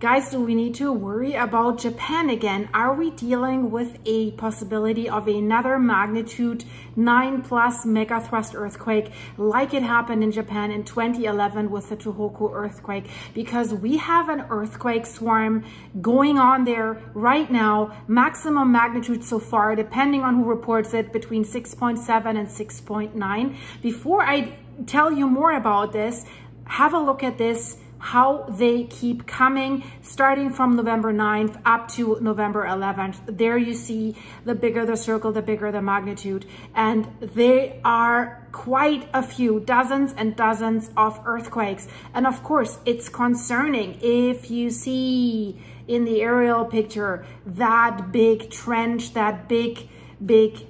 Guys, do we need to worry about Japan again? Are we dealing with a possibility of another magnitude 9+ megathrust earthquake like it happened in Japan in 2011 with the Tohoku earthquake? Because we have an earthquake swarm going on there right now, maximum magnitude so far, depending on who reports it, between 6.7 and 6.9. Before I tell you more about this, have a look at this, how they keep coming, starting from November 9th up to November 11th. There you see, the bigger the circle, the bigger the magnitude. And they are quite a few, dozens and dozens of earthquakes. And of course, it's concerning if you see in the aerial picture that big trench, that big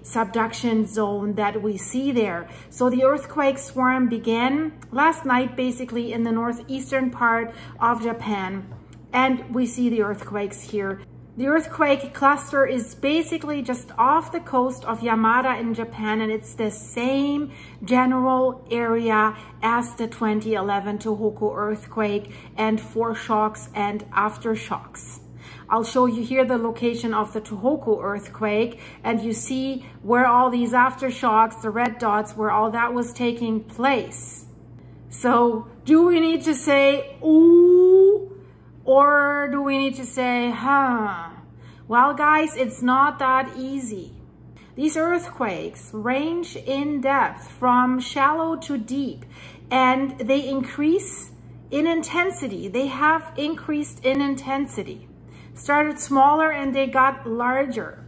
subduction zone that we see there. So the earthquake swarm began last night, basically in the northeastern part of Japan. And we see the earthquakes here. The earthquake cluster is basically just off the coast of Yamada in Japan, and it's the same general area as the 2011 Tohoku earthquake and foreshocks and aftershocks. I'll show you here the location of the Tohoku earthquake, and you see where all these aftershocks, the red dots, where all that was taking place. So do we need to say, ooh, or do we need to say, huh? Well, guys, it's not that easy. These earthquakes range in depth from shallow to deep, and they increase in intensity. They have increased in intensity. Started smaller and they got larger.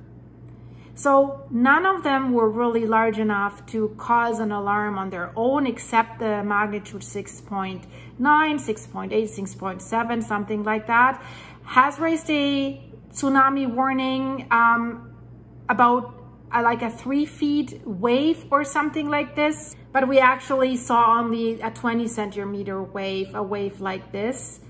So none of them were really large enough to cause an alarm on their own, except the magnitude 6.9, 6.8, 6.7, something like that, has raised a tsunami warning about like a 3-foot wave or something like this. But we actually saw only a 20-centimeter wave, a wave like this.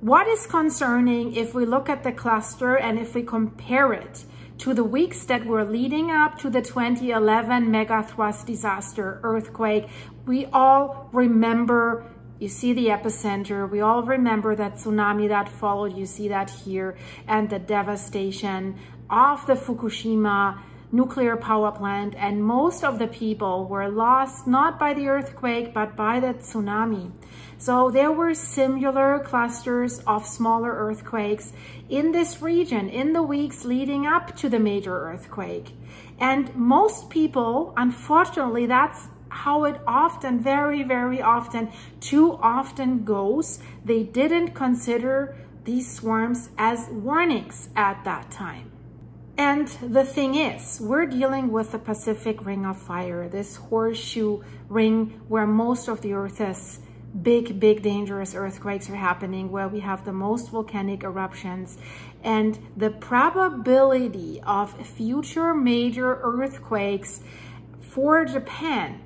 What is concerning if we look at the cluster and if we compare it to the weeks that were leading up to the 2011 megathrust disaster earthquake, we all remember, you see the epicenter, we all remember that tsunami that followed, you see that here, and the devastation of the Fukushima nuclear power plant, and most of the people were lost not by the earthquake but by the tsunami. So there were similar clusters of smaller earthquakes in this region in the weeks leading up to the major earthquake, and most people, unfortunately, that's how it often, very often, too often goes, they didn't consider these swarms as warnings at that time. And the thing is, we're dealing with the Pacific Ring of Fire, this horseshoe ring where most of the Earth's big dangerous earthquakes are happening, where we have the most volcanic eruptions. And the probability of future major earthquakes for Japan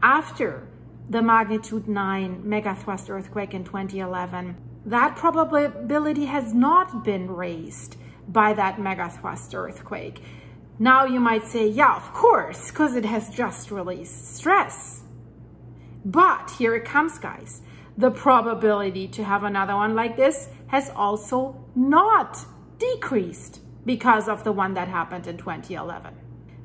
after the magnitude 9 megathrust earthquake in 2011, that probability has not been raised by that megathrust earthquake. Now you might say, yeah, of course, because it has just released stress. But here it comes, guys. The probability to have another one like this has also not decreased because of the one that happened in 2011.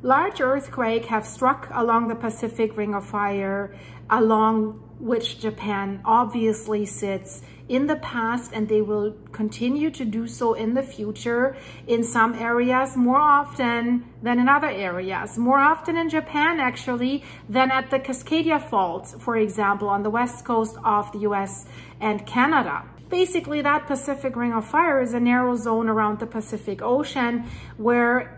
Large earthquakes have struck along the Pacific Ring of Fire, along which Japan obviously sits in the past, and they will continue to do so in the future, in some areas more often than in other areas, more often in Japan actually than at the Cascadia faults, for example, on the west coast of the US and Canada. Basically, that Pacific Ring of Fire is a narrow zone around the Pacific Ocean where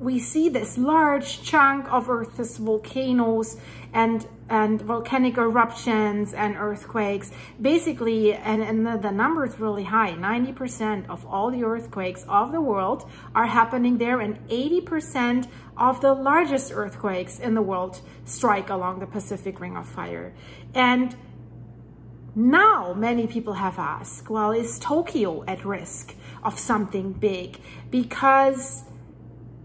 we see this large chunk of Earth's volcanoes and volcanic eruptions and earthquakes. Basically, and the number is really high. 90% of all the earthquakes of the world are happening there, and 80% of the largest earthquakes in the world strike along the Pacific Ring of Fire. And now many people have asked, well, is Tokyo at risk of something big? Because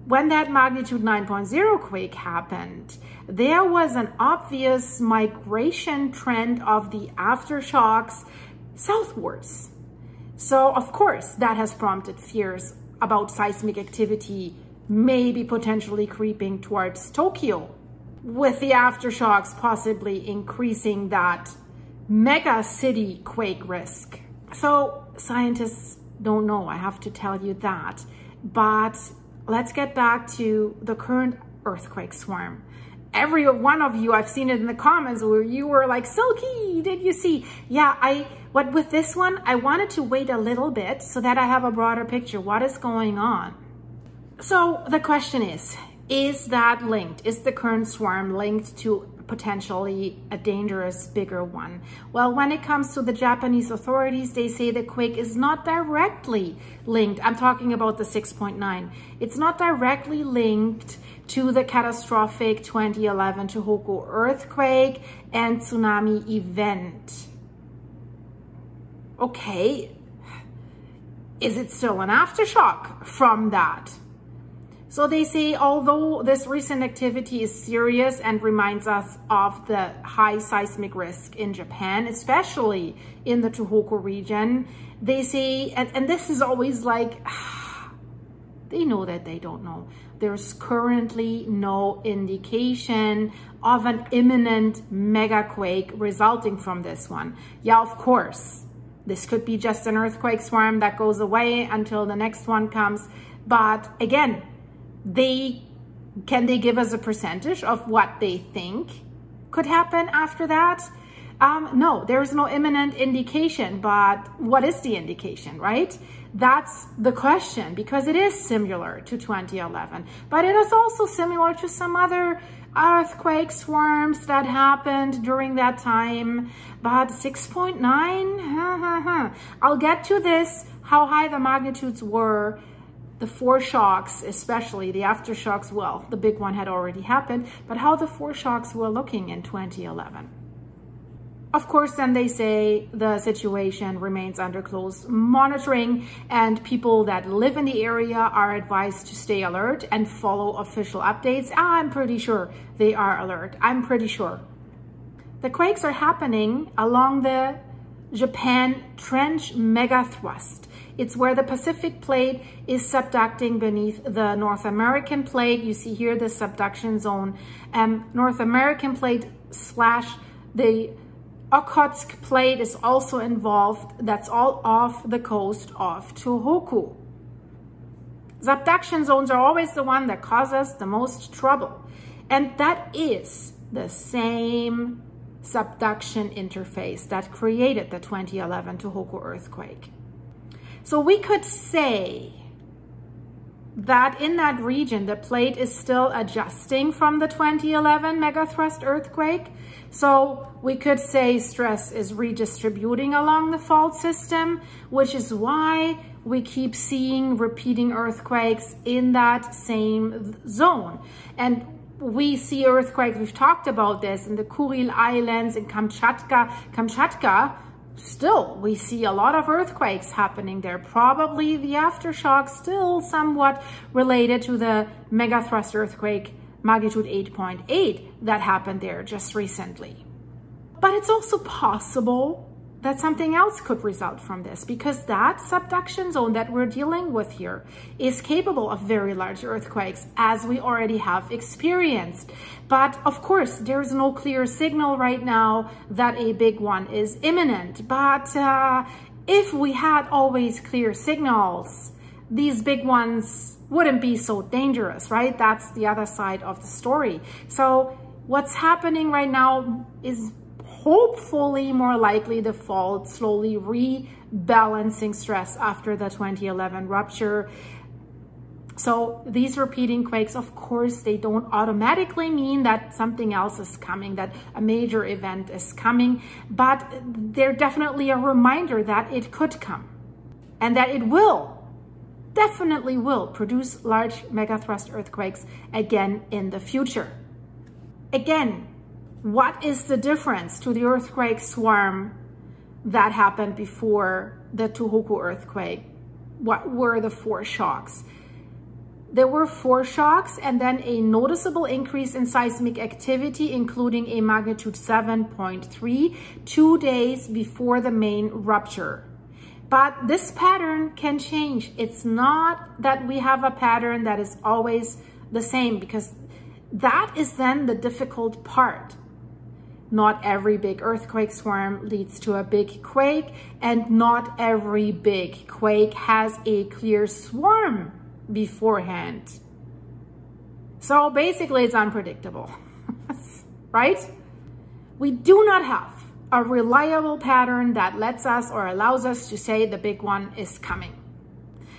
when that magnitude 9.0 quake happened, there was an obvious migration trend of the aftershocks southwards. So of course that has prompted fears about seismic activity maybe potentially creeping towards Tokyo, with the aftershocks possibly increasing that mega city quake risk. So scientists don't know, I have to tell you that. But let's get back to the current earthquake swarm. Every one of you, I've seen it in the comments where you were like, Silki, did you see? Yeah, what with this one, I wanted to wait a little bit so that I have a broader picture. What is going on? So the question is that linked? Is the current swarm linked to potentially a dangerous, bigger one? Well, when it comes to the Japanese authorities, they say the quake is not directly linked. I'm talking about the 6.9. It's not directly linked to the catastrophic 2011 Tohoku earthquake and tsunami event. Okay, is it still an aftershock from that? So they say, although this recent activity is serious and reminds us of the high seismic risk in Japan, especially in the Tohoku region, they say, and this is always like, they know that they don't know. There's currently no indication of an imminent megaquake resulting from this one. Yeah, of course, this could be just an earthquake swarm that goes away until the next one comes. But again, Can they give us a percentage of what they think could happen after that? No, there is no imminent indication, but what is the indication, right? That's the question, because it is similar to 2011, but it is also similar to some other earthquake swarms that happened during that time. But 6.9, I'll get to this, how high the magnitudes were. The four shocks, especially the aftershocks, well, the big one had already happened, but how the four shocks were looking in 2011. Of course, then they say the situation remains under close monitoring and people that live in the area are advised to stay alert and follow official updates. I'm pretty sure they are alert. I'm pretty sure. The quakes are happening along the Japan Trench Megathrust. It's where the Pacific Plate is subducting beneath the North American Plate. You see here the subduction zone. North American Plate / the Okhotsk Plate is also involved. That's all off the coast of Tohoku. Subduction zones are always the one that causes the most trouble. And that is the same subduction interface that created the 2011 Tohoku earthquake. So we could say that in that region, the plate is still adjusting from the 2011 megathrust earthquake. So we could say stress is redistributing along the fault system, which is why we keep seeing repeating earthquakes in that same zone. And we see earthquakes, we've talked about this, in the Kuril Islands, in Kamchatka. Still, we see a lot of earthquakes happening there. Probably the aftershock still somewhat related to the megathrust earthquake magnitude 8.8 that happened there just recently. But it's also possible that something else could result from this, because that subduction zone that we're dealing with here is capable of very large earthquakes, as we already have experienced. But of course, there's no clear signal right now that a big one is imminent. But if we had always clear signals, these big ones wouldn't be so dangerous, right? That's the other side of the story. So what's happening right now is hopefully more likely the fault slowly rebalancing stress after the 2011 rupture. So these repeating quakes, of course, they don't automatically mean that something else is coming, that a major event is coming, but they're definitely a reminder that it could come and that it will, definitely will produce large megathrust earthquakes again in the future. Again, what is the difference to the earthquake swarm that happened before the Tohoku earthquake? What were the four shocks? There were 4 shocks and then a noticeable increase in seismic activity, including a magnitude 7.3, 2 days before the main rupture. But this pattern can change. It's not that we have a pattern that is always the same, because that is then the difficult part. Not every big earthquake swarm leads to a big quake, and not every big quake has a clear swarm beforehand. So basically it's unpredictable, right? We do not have a reliable pattern that lets us or allows us to say the big one is coming.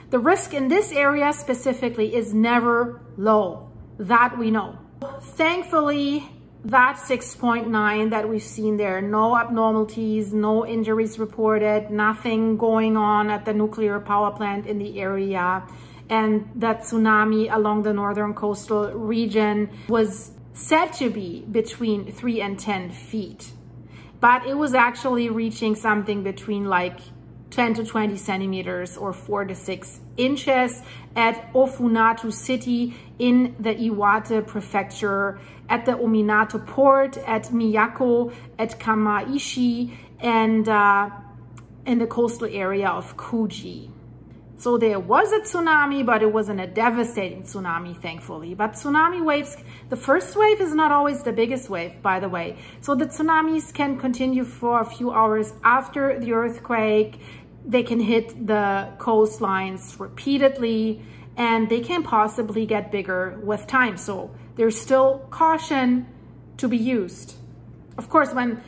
The risk in this area specifically is never low, that we know. Thankfully, that 6.9 that we've seen there, no abnormalities, no injuries reported, nothing going on at the nuclear power plant in the area, and that tsunami along the northern coastal region was said to be between 3 and 10 feet. But it was actually reaching something between like 10 to 20 centimeters or 4 to 6 inches at Ofunato City in the Iwate Prefecture, at the Ominato Port, at Miyako, at Kamaishi, and in the coastal area of Kuji. So there was a tsunami, but it wasn't a devastating tsunami, thankfully. But tsunami waves, the first wave is not always the biggest wave, by the way. So the tsunamis can continue for a few hours after the earthquake. They can hit the coastlines repeatedly, and they can possibly get bigger with time. So there's still caution to be used. Of course, when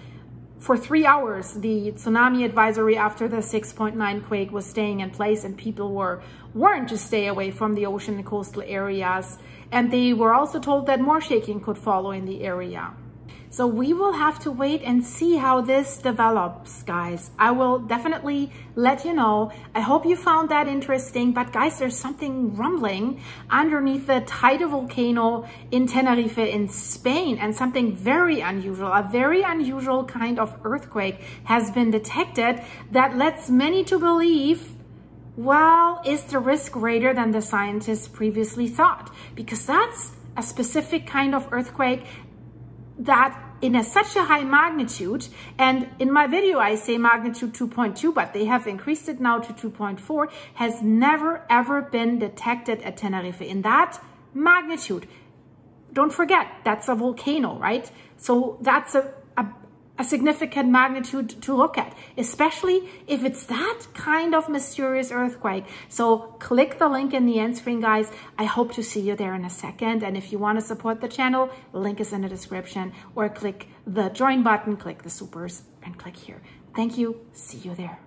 for 3 hours, the tsunami advisory after the 6.9 quake was staying in place, and people were warned to stay away from the ocean and coastal areas. And they were also told that more shaking could follow in the area. So we will have to wait and see how this develops, guys. I will definitely let you know. I hope you found that interesting. But guys, there's something rumbling underneath the Teide volcano in Tenerife in Spain. And something very unusual, a very unusual kind of earthquake has been detected that lets many to believe, well, is the risk greater than the scientists previously thought? Because that's a specific kind of earthquake that such a high magnitude, and in my video I say magnitude 2.2, but they have increased it now to 2.4, has never ever been detected at Tenerife in that magnitude. Don't forget, that's a volcano, right? So that's a significant magnitude to look at, especially if it's that kind of mysterious earthquake. So click the link in the end screen, guys. I hope to see you there in a second. And if you want to support the channel, link is in the description, or click the join button, click the supers, and click here. Thank you. See you there.